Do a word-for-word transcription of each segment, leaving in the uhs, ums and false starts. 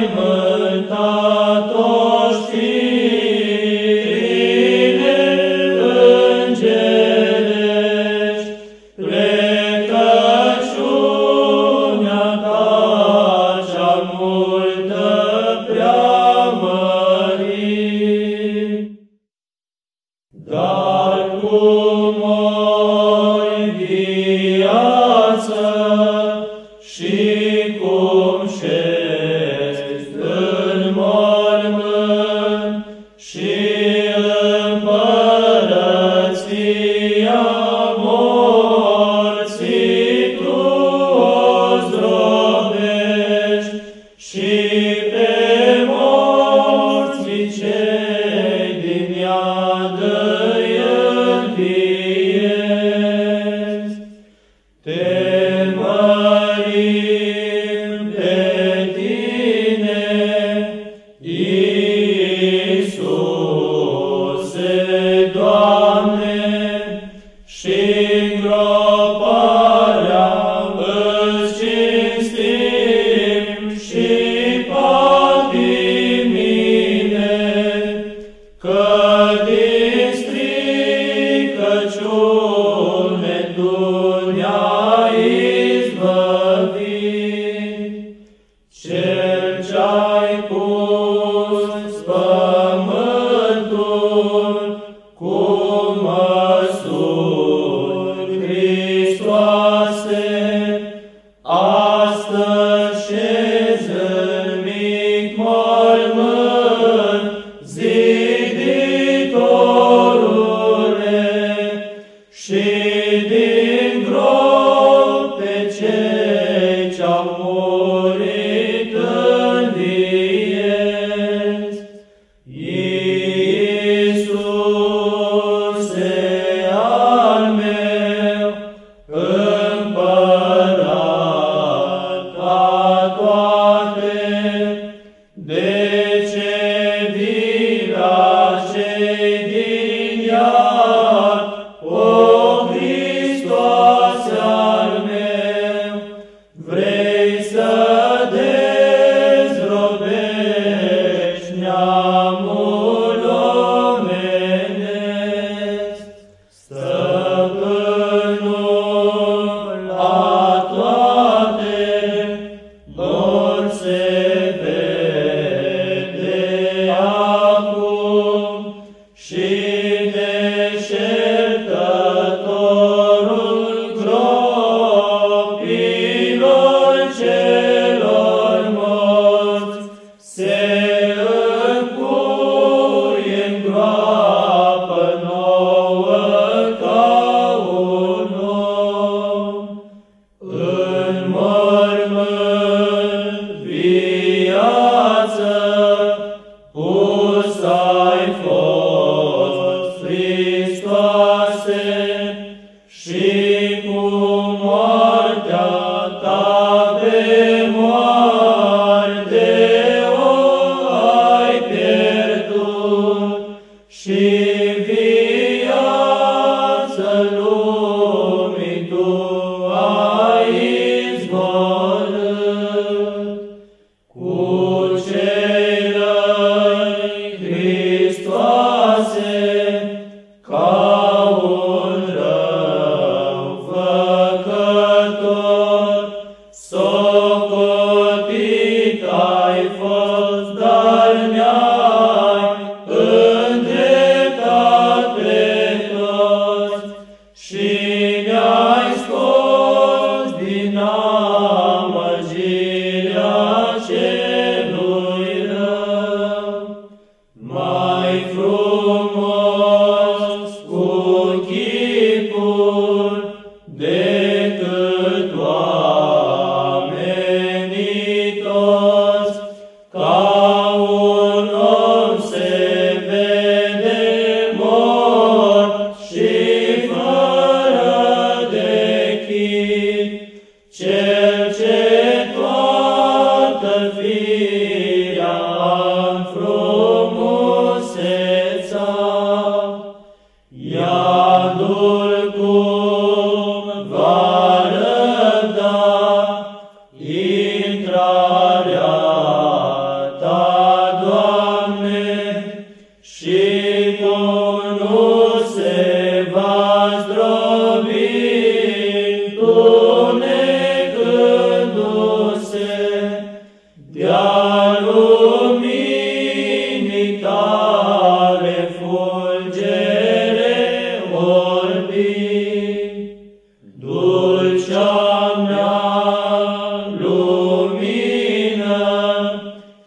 intrarea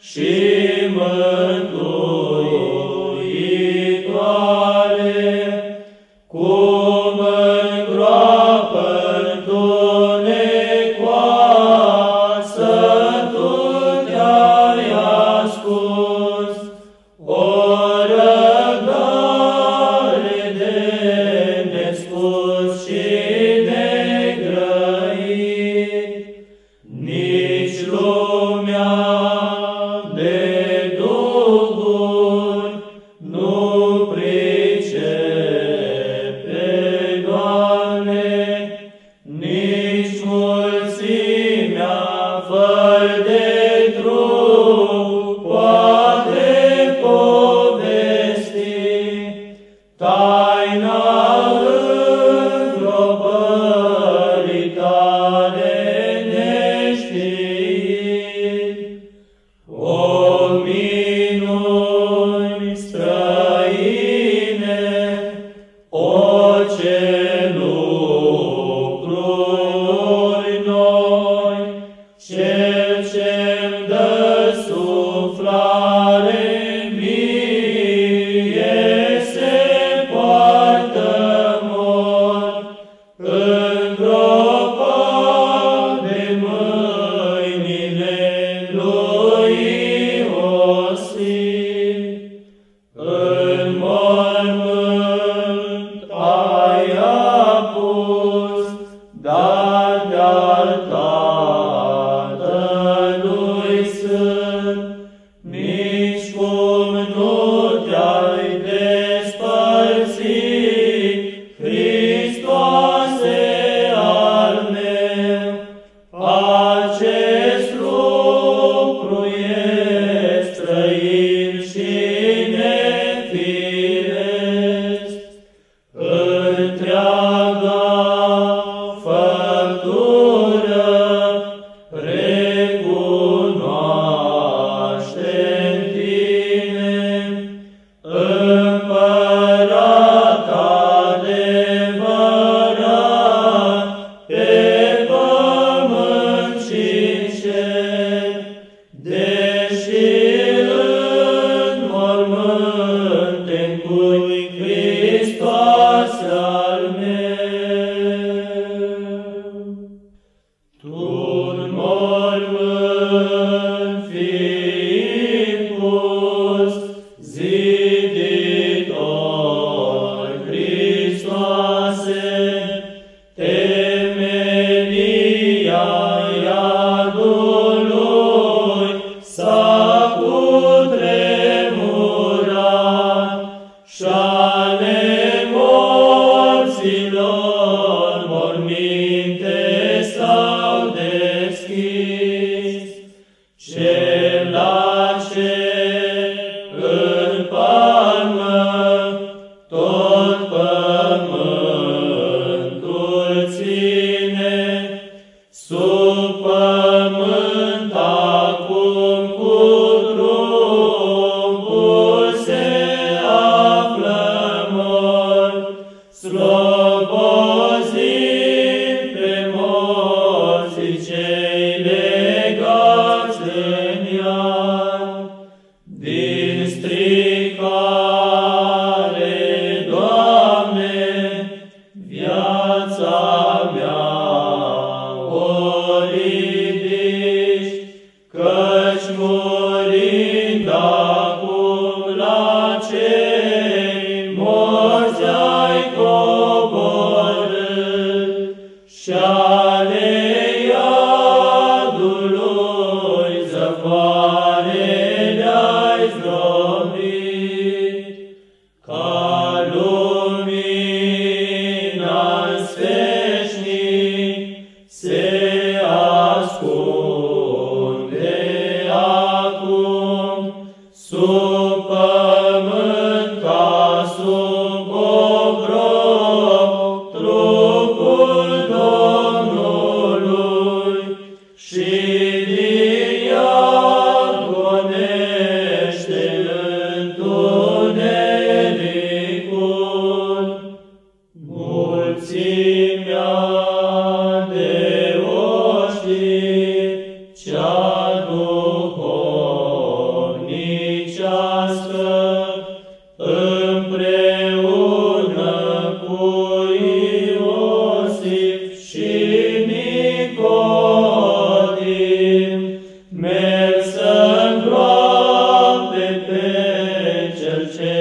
și mântuitoare, cum în groapă întunecoasă tu te-ai ascuns, o răbdare de nespus și de grăit, nici lumea de oștii cea după. duhovnicească, împreună cu Iosif și Nicodim, merg să-l groape pe cel ce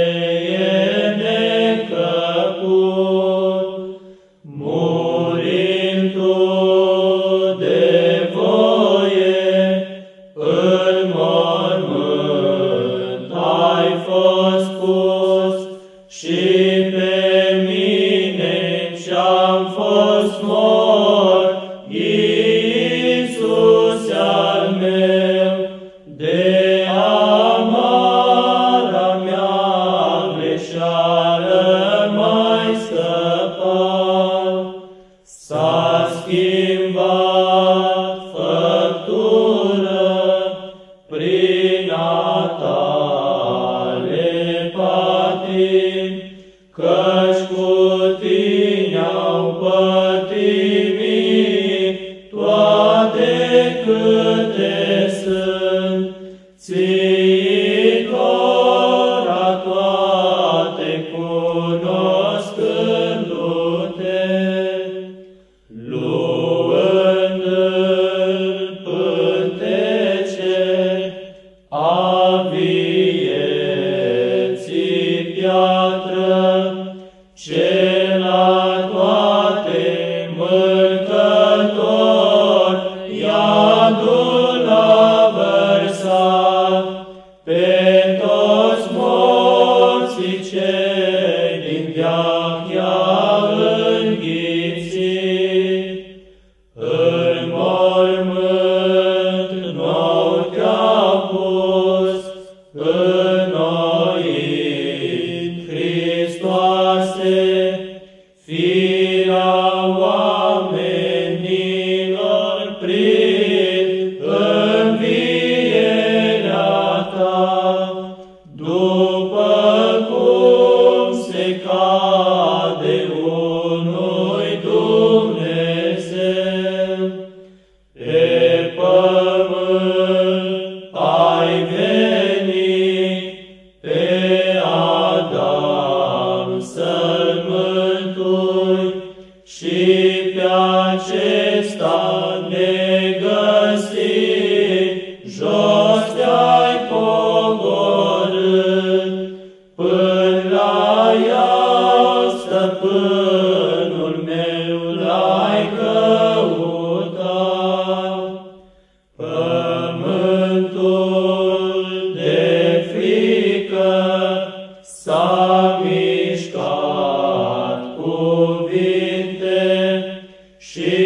e necăcut, murind tu de voie, în mormânt ai fost pus și pe mine și-am fost mort, Iisus al meu, de amara mea greșeală m-ai scăpat. S-a schimbat făptura prin a ta patim, căci cu tine au pătimit toate câte sunt, Țiitora toate cunoscându-te, luând-l pântece a vieții piatră, ce la toate mâncători iadul a vărsat, pe toți morții cei din veac i-a înghițit. În mormânt nou te-a pus, înnoit, Hristoase, firea oamenilor prin învierea ta, după cum se cade unui Dumnezeu. Pe pământ ai venit pe Adam să-l mântui și pe acesta negăsit jos te-ai pogorât. Până la ea, stăpânul meu, l-ai căutat. Pământul de frică s-a mișcat cu vinte și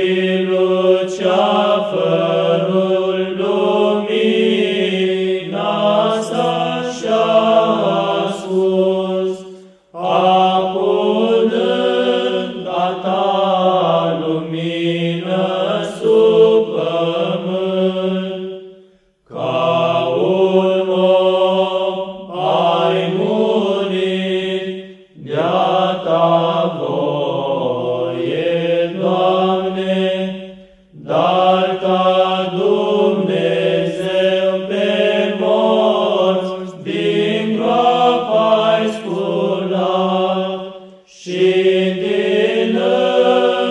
luceafărul lumina sa și-a ascuns. Apunând a ta lumină sub pământ, ca un om ai murit, de-a ta voie, Doamne, dar ca Dumnezeu pe morți din groapă ai sculat și din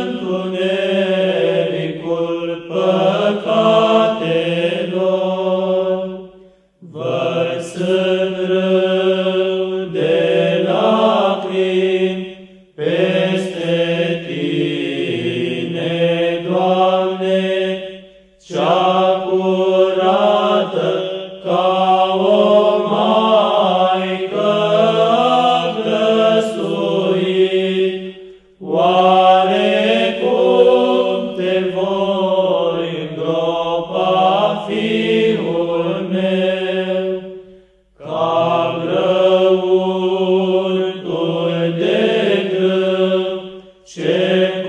întunericul păcatelor, vărsând râu de lacrimi peste tine, Doamne, cea curată ca o maică a găsuit. Oare cum te voi îngropa, fiul meu, ca grăuntul de grâu ce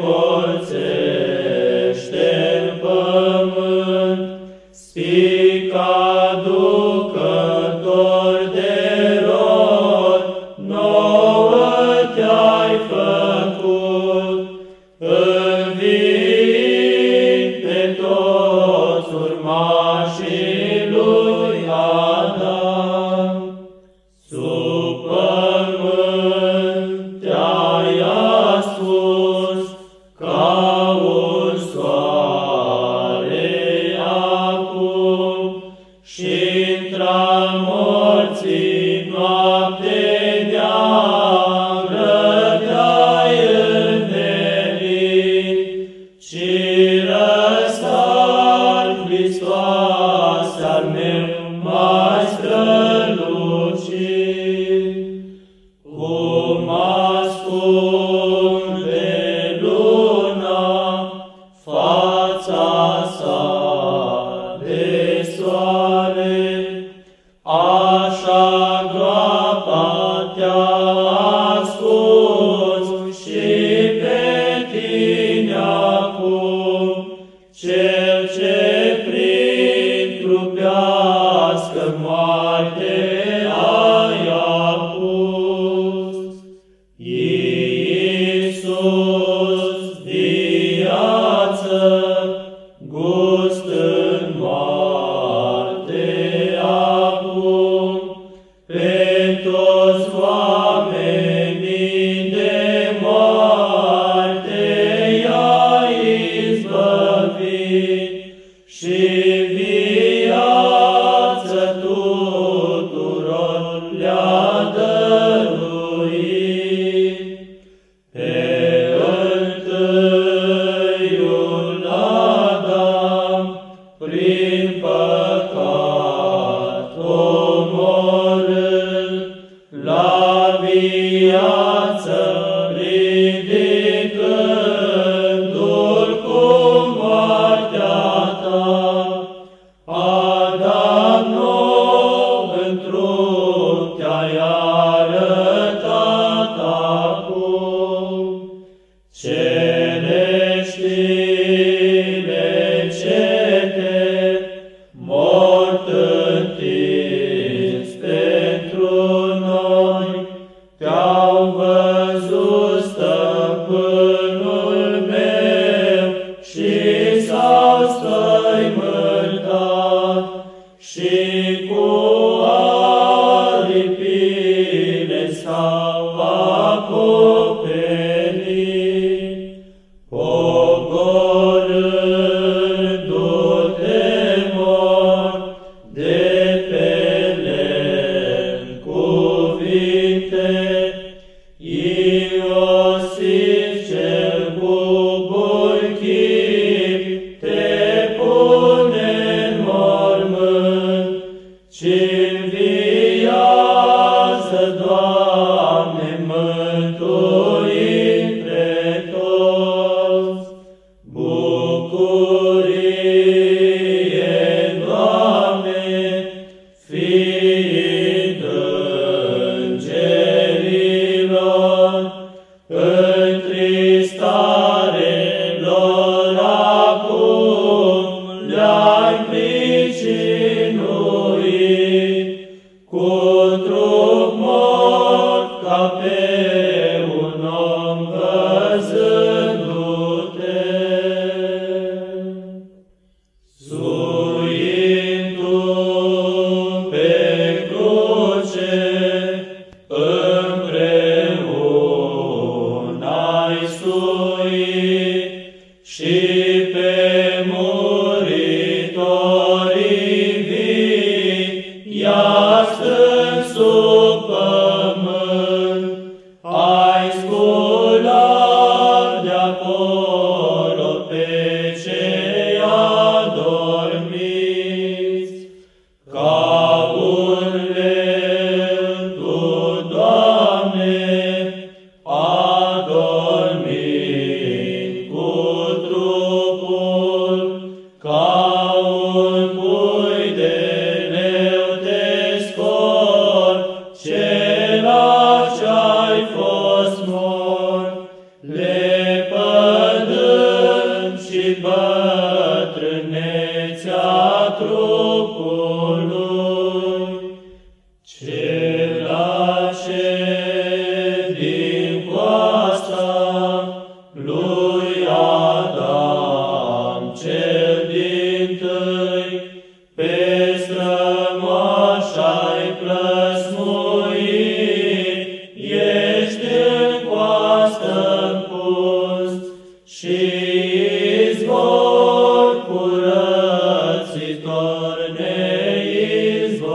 colțește-n pământ, spica ducător de rod, nouă te-ai făcut, învii pe toți urmașii lui Adam. Dintra morții noapte de-a rădai în verii, și răstan Hristos al meu mai străluci, cum ascund de luna fața sa de soare, așa groapa te-a ascuns și pe tine acum, cel ce prin trupească moarte ai apus. Iisus, viață, gustând moarte acum, pe toți oamenii de moarte i-ai izbăvit și viață tuturor le-a dăruit. Pe întâiul Adam, prin păcat omorând, la viață ridicându-l cu moartea ta, a dat nou în trup te-ai arătat acum. Cereștile cete, mort întins pentru noi, te-au văzut, stăpânul meu, și s-au străimântat, și cu aripile s-au acoperit. Iosif cel cu bun chip te pune-n mormânt și-n viață, Doamne, mântuim pe toți. Bucurie, Doamne, fiind îngerilor, întristare lor acum le-ai pricinuit, cu trup mort ca pe un om văzându-te. Zuindu-mi pe cruce, și pe muritorii vii i-ai strâns sub pământ, ai sculat de-acolo pe cei adormiți. Ca un leu tu, Doamne, lepădând și bătrânețea trupului, celace din coasta lui Adam cel dintâi, pe strămoși ai plăsmuit, ești în coastă și izvor curățitor ne izvor.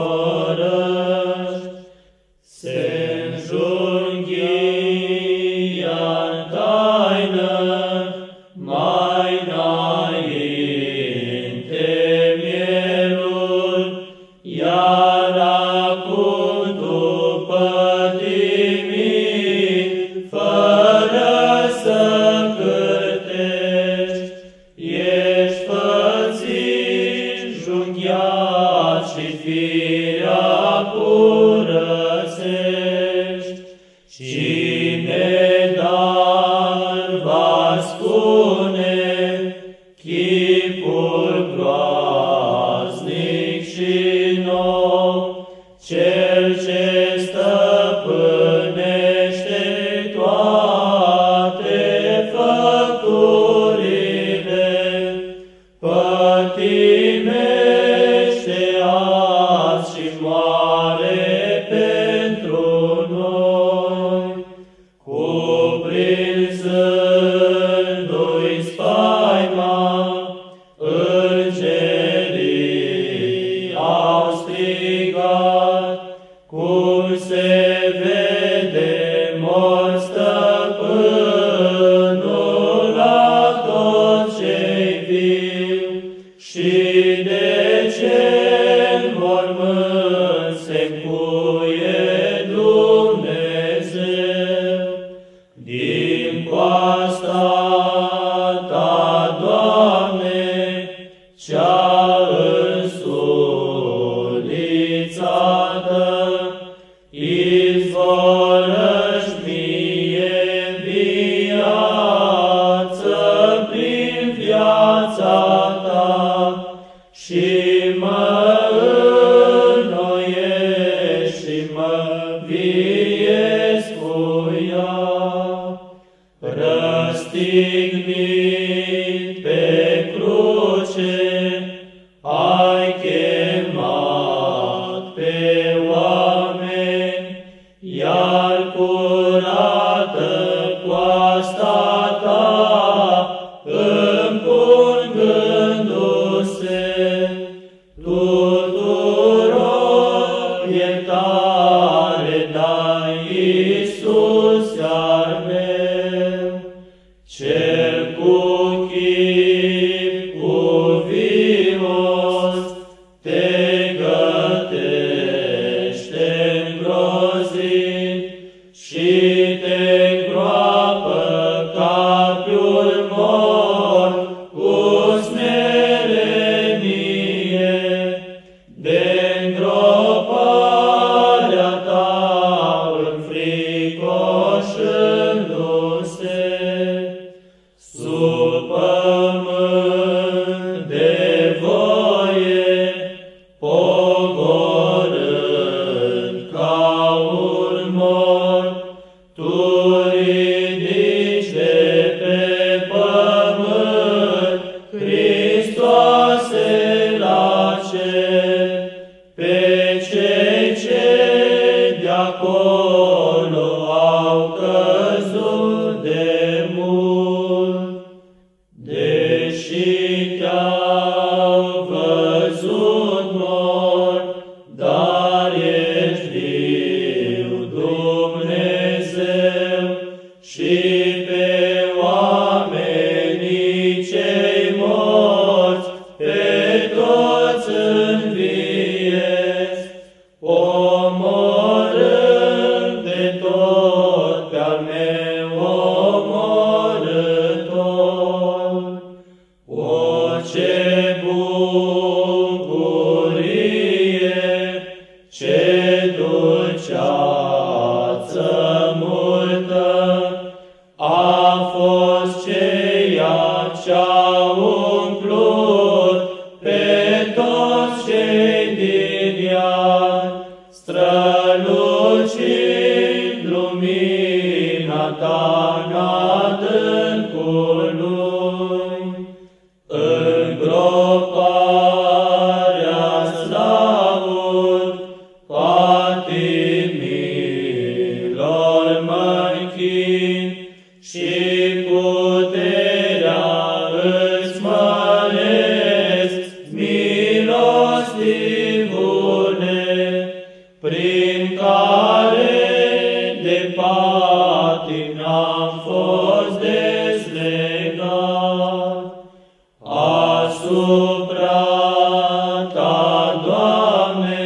curățești și nedar va spune chipul groaznic și nou, cel ce stăpânește toate făpturile, pătimește azi și moare pentru noi, cuprinzându-i spaima, îngerii au strigat, cum se vede mor stăpânul la toți cei viu și de cel mormânt se încuie Dumnezeu. Din coasta ta, Doamne, cea însulițată, izvorăși mie viață prin viața ta și mă înnoiești și mă viezi cu ea. Răstignit pe cruce, ai chemat pe oameni, iar curată coasta ta, împungându-se tuturor iertare dai, Iisuse al meu, cel cu chip cuvios te gătește îngrozit și te-ngroapă capul mor cu smerenie de îngroparea ta înfricoșându-se. Sub pământ de voie, pogorând ca un mor, tu ridici de pe pământ, Hristoase la cer, pe cei ce de-acolo au căzut de mult. Deși te-au văzut mor, dar ești viu, Dumnezeu, și pe oamenii cei morți, pe toți înviezi, omorând de tot pe-al meu omorător. Ce bucurie, ce dulceață multă a fost ceea ce-a umplut pe toți cei din ea, strălucind lumina ta în adâncul lui. Îngroparea slavut, patimilor mă-nchin și puterea îți măresc, milostivule, prin care de patim n-am fost dezlegat. Asupra ta, Doamne,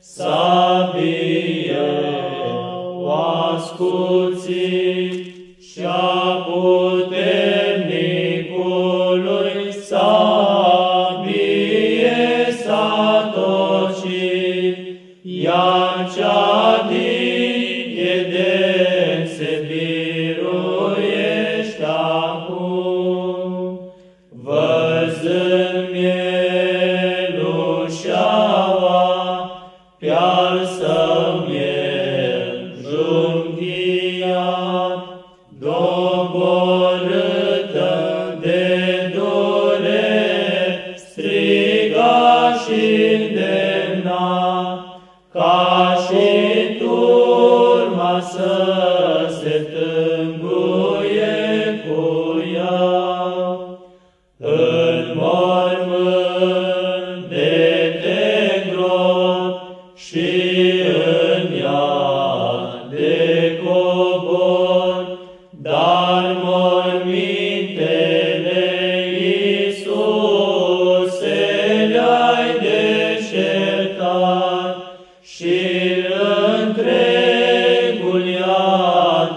s-a bieu ascuțit și-a puternicului s-a bieu s-a tocit, ea cea din Eden se biruiește acum, văzând mielușaua pe-al său miel junghiat, doborâtă de dureri, striga și ca și turma să se tânguie cu ea. În mormânt de grob și în ea de cobor, dar mormintele Iisuse le-ai deșertat. Și întregul ea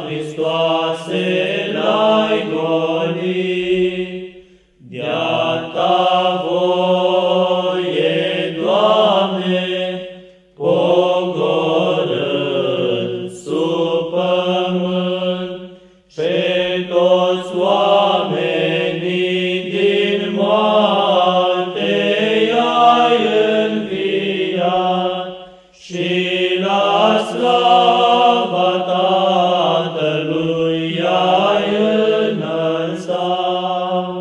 Hristoase l-ai gonit, de-a ta voie, Doamne, pogorând sub pământ pe toți oamenii din moarte i-ai înviat. Și la slava Tatălui i-ai înălțat.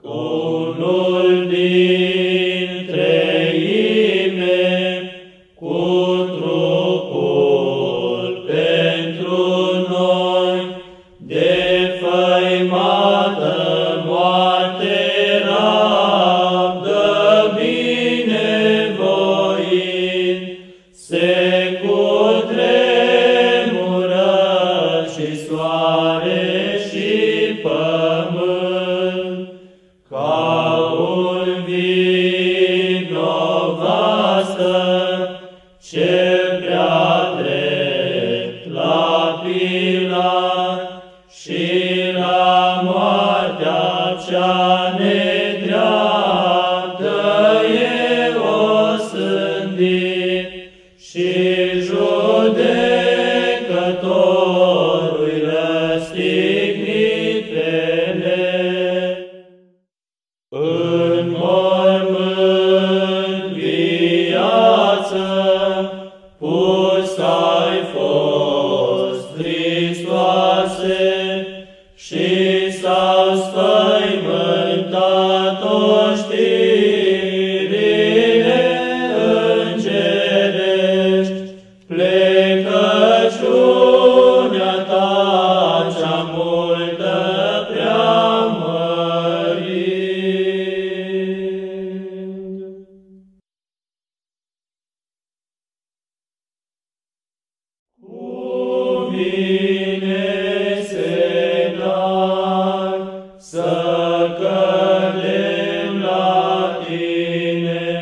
Unul din treime, cu trupul pentru noi, de făimată moarte rabdă binevoit, se cutremură și soare și pământ, ca un vinovată, cel prea drept la Pilat și la moartea cea nedreaptă e osândit. Și judecătorul răstignit pe legi. În mormânt viață pus ai fost, Hristoase, și s-au sfăimântat oștirile îngerești. Plecăciunea ta cea multă prea mărind. Cuvine senar să cădem la tine,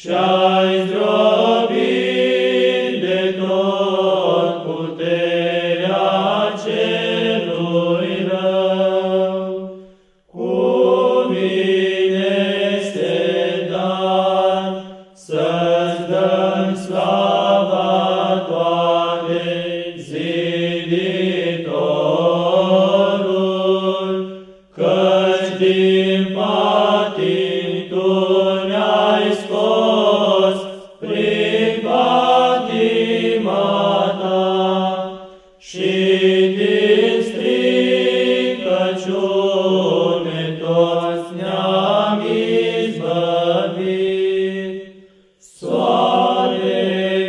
și-ai zdrobit de tot puterea celui rău. Cuvine este dat să-ți dăm slava toate, Ziditorul, căci din patim tu ne-ai scos prin patima ta și din stricăciune toți ne-am izbăvit. Soare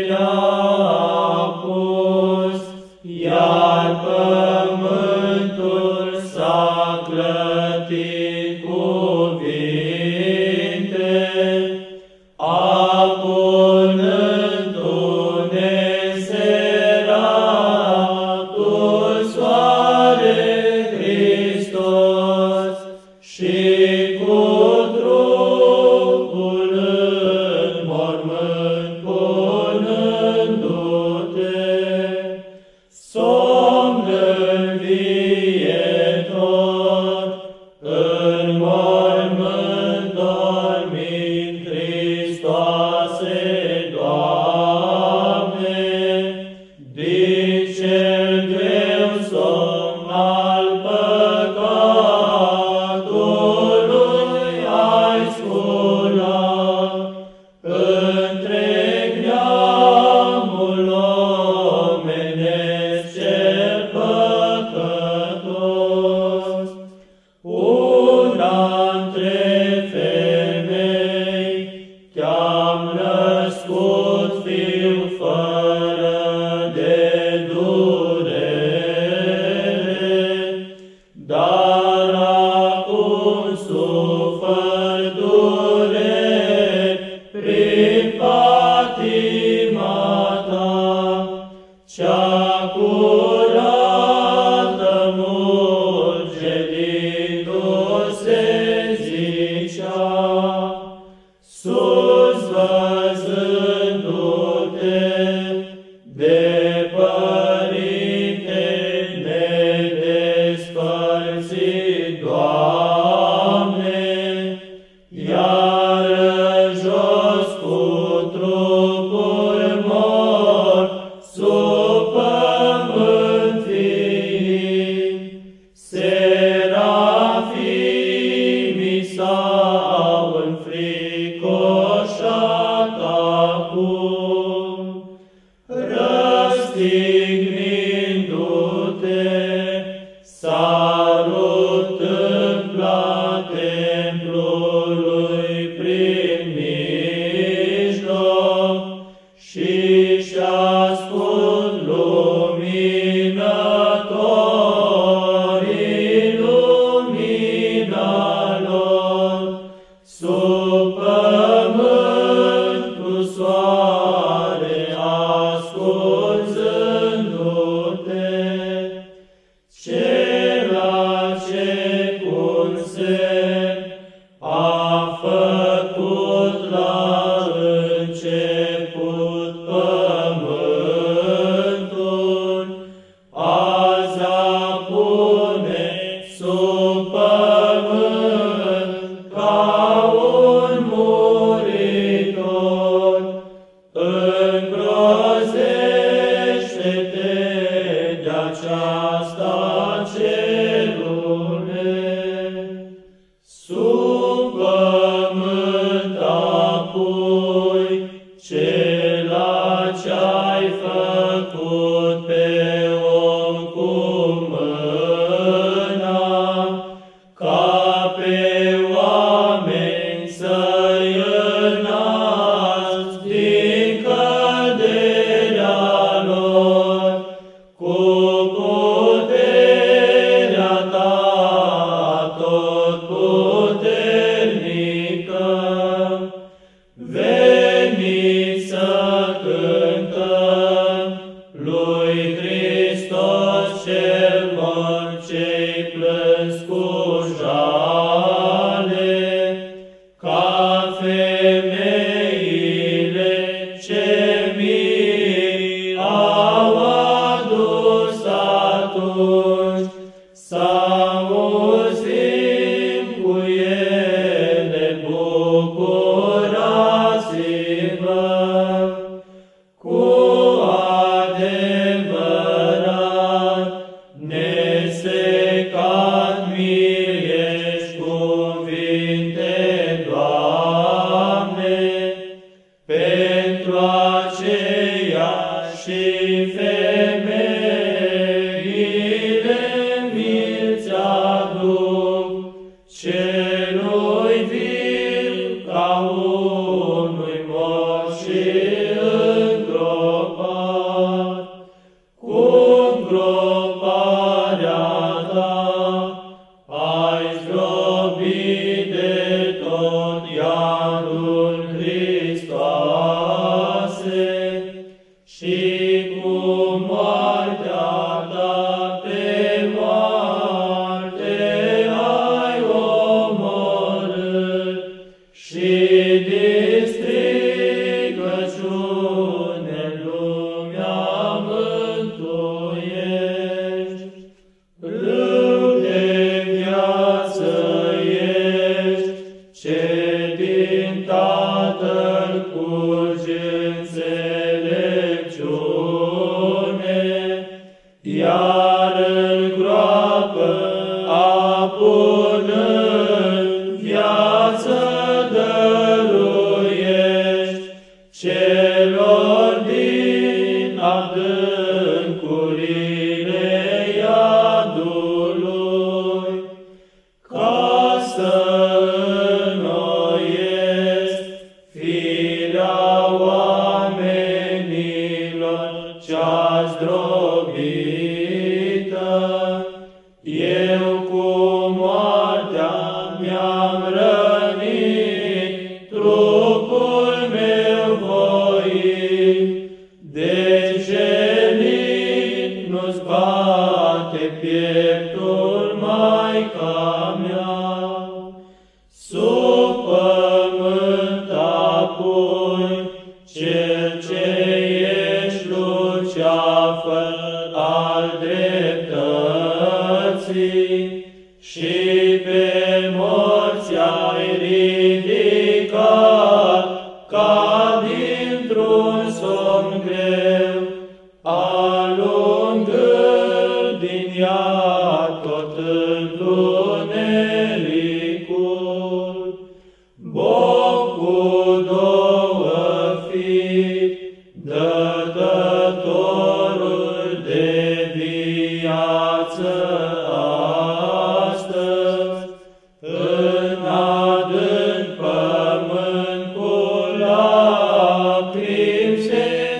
și-și ascund luminătorii lumina lor sub pământul soare, ascunzându-te. Cela ce cu un semn a făcut la aceasta cerule, sub pământ apoi cela ce-ai făcut pe om cu mâna, ca pe oameni să-i înalți din căderea lor, cu în adânc pământ cu lacrimi se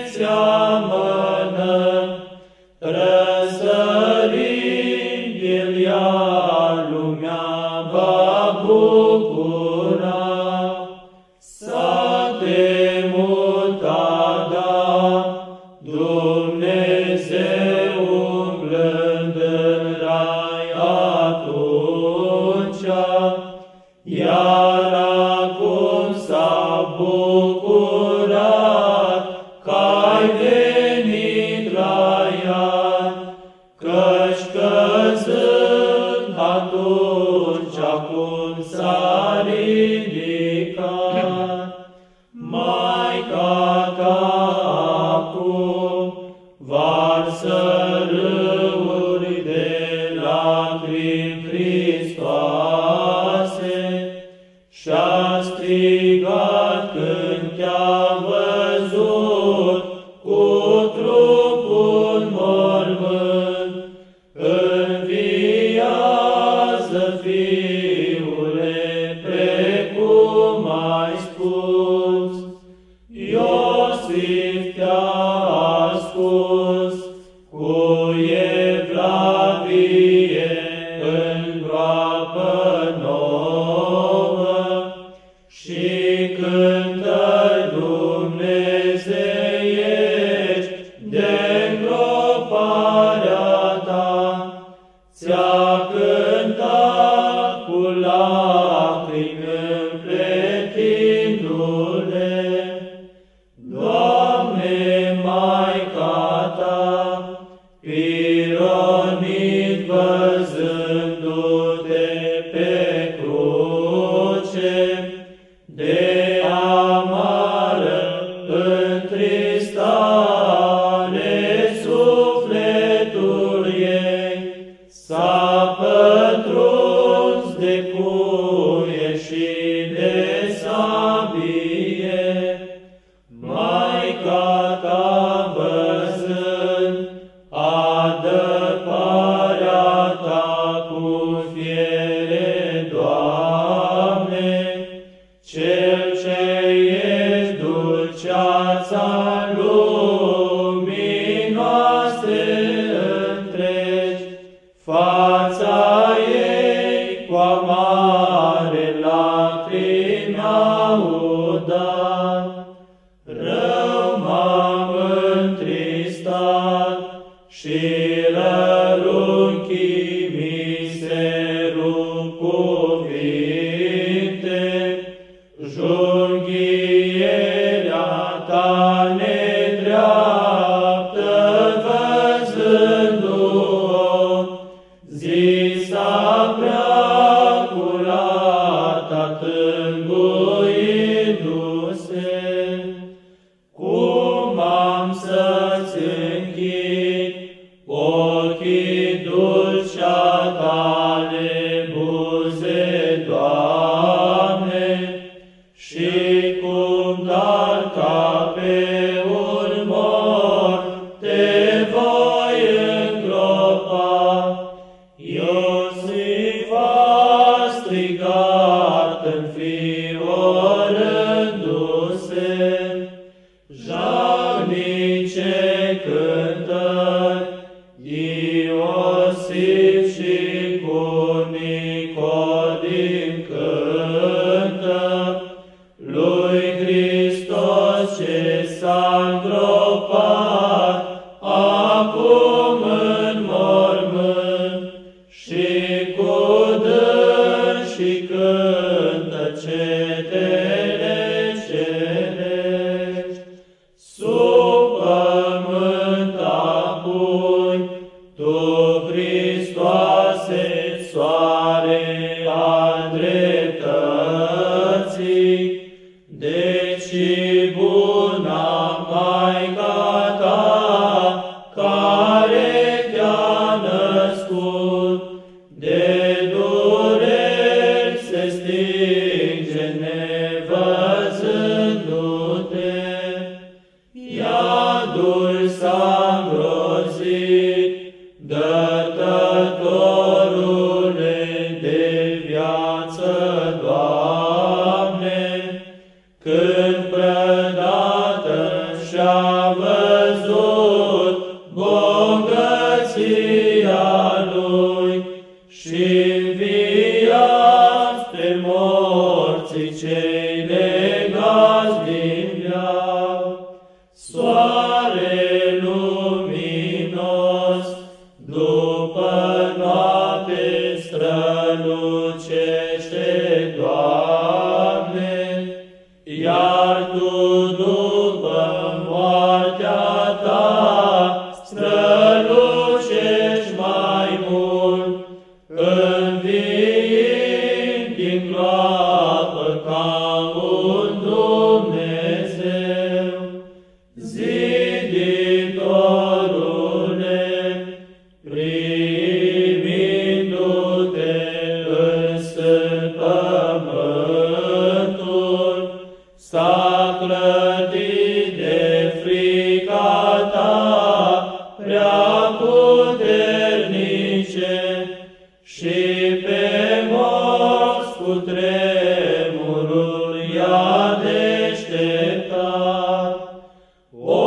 ai venit la ea, căci căzând atunci acum s-a ridicat. Maica ta acum varsă râuri de lacrimi Hristoase și-a strigat când te-a văzut cu trupul mormânt. Înviază, Fiule, precum ai spus, Iosif te-a ascuns cu evlavie în groapă nouă și cântă-l dumnezeiești de îngroparea ta. Ți-a cântat cu lacrimi împletindu-le, Doamne, Maica ta, pironit văzându-te pe cruce, de amară întristare sufletul ei s-a pătruns de cuie și de sabie. Maica ta văzând adăparea ta cu fiere, Doamne, Cel ce ești dulceața lumii noastre întregi, fața ei cu amare lacrimi au dat. Rău m-am întristat și lărunchii mi se rup cuvinte, junghierea ta nedreaptă văzându-o, zi s-a prea curată tânguindu-se. Cum am să-ți închid ochii dulcea tale buze, Doamne, și cum dar ca pe un mor te voi îngropa. Iosif a strigat înfiorându-se, jalnice cântări, Iosif și cu Nicodim cântă, lui Hristos ce s-a îngropat acum în mormânt, și cu dânsii cântă cetele cerești. Sub pământ apoi tu, Hristoase, soare al dreptății, deci buna Maica ta, care te-a născut, de dureri se stinge nevăzându-te. Iadul s-a îngrozit, dătătorule de viață, Doamne, când prădată și-a văzut bogăția lui și înviați pe morții cei legați din veac. Soare luminos, după noapte strălucește, Doamne, iar Tu după moartea ta strălucești mai mult, învii din groapă ca un Dumnezeu. Ziditorule, primindu-te însă pământul, s-a clătit de frica ta prea puternice și pe morți cu tremurul i-a deșteptat. O,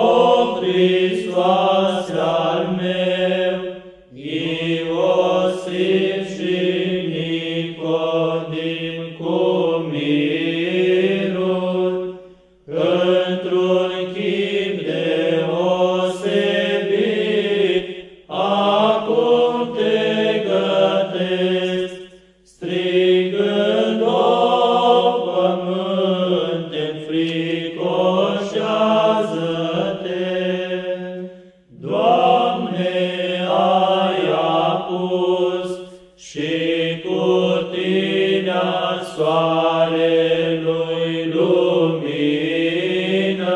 Hristoase al meu, Iosif și Nicodim cu mirul, într-un chip deosebit, acum te gătesc, strigând, o, pământ, te-n fricoșează-te. Doamne, ai apus și curtina soarelui lumină,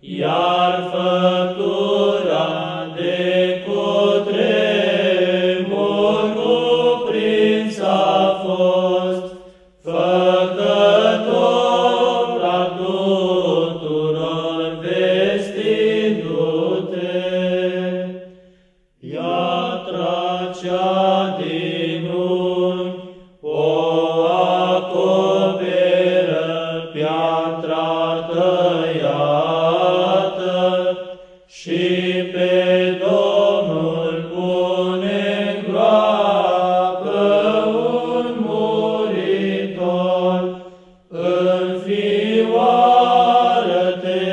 iar făptura de cutremur cuprins a fost, făcător a tuturor vestindu-te. Piatra cea din unghi o acoperă, piatra tăiată, și pe Domnul pune în groapă un muritor. Înfioară-te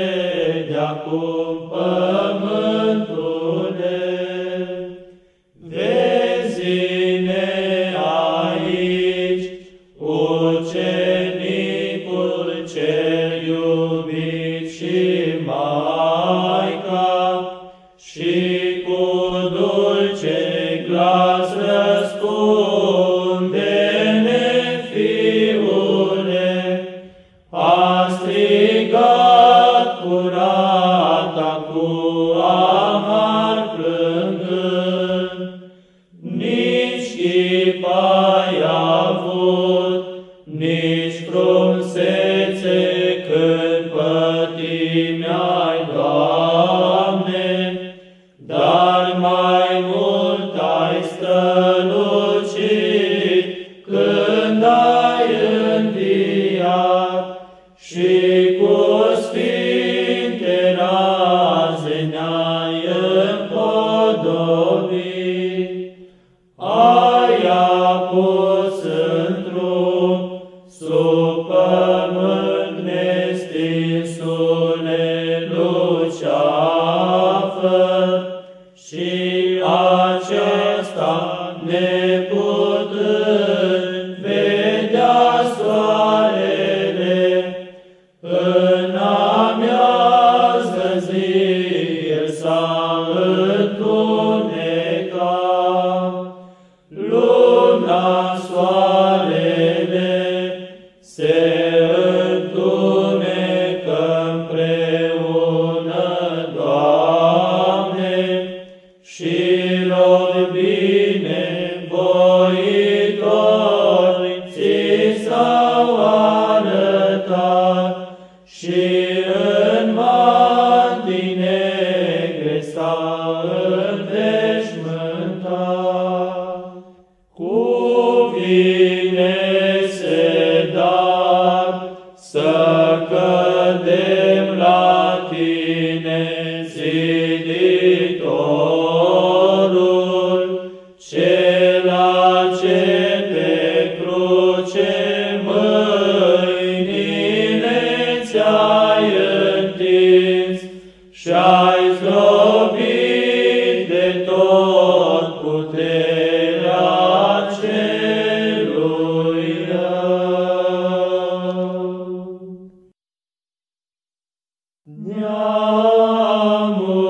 de-acum, pământule, vezi-ne aici, ucenicul cel iubit și Maica, și cu dulce glas răspunde-ne, Fiule, a strigat curata cu amar plângând. Nici chip ai avut, nici frumusețe când pătimi-ai, Doamne, dar mai mult ai strălucit când ai înviat și cu sfinte raze ne-ai împodobit. Ai apus într-un sub pământ nestinsule luceafăr, și acesta neputând vedea soarele, în amiază zi el s-a întunecat. Luna, soarele se întunecă împreună, Doamne, și lor binevoitori ți s-au arătat, și în mantii negre s-au înveșmântat. Cuvine se dar să cădem la tine, Ziditorul, cela ce pe cruce mâinile ți-ai întins și-ai zdrobit de tot puterea celui rău. Neamul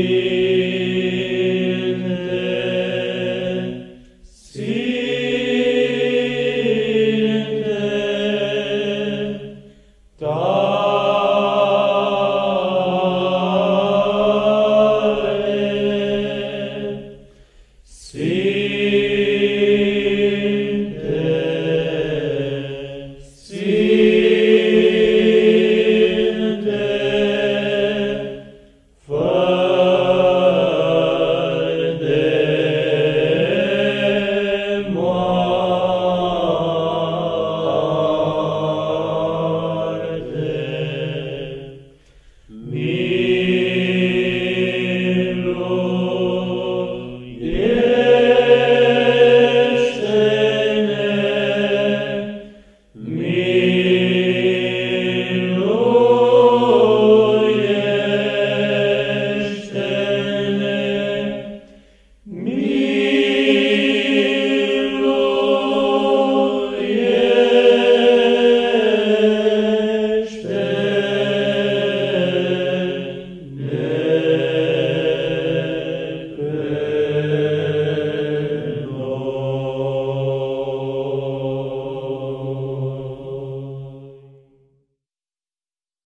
Amin.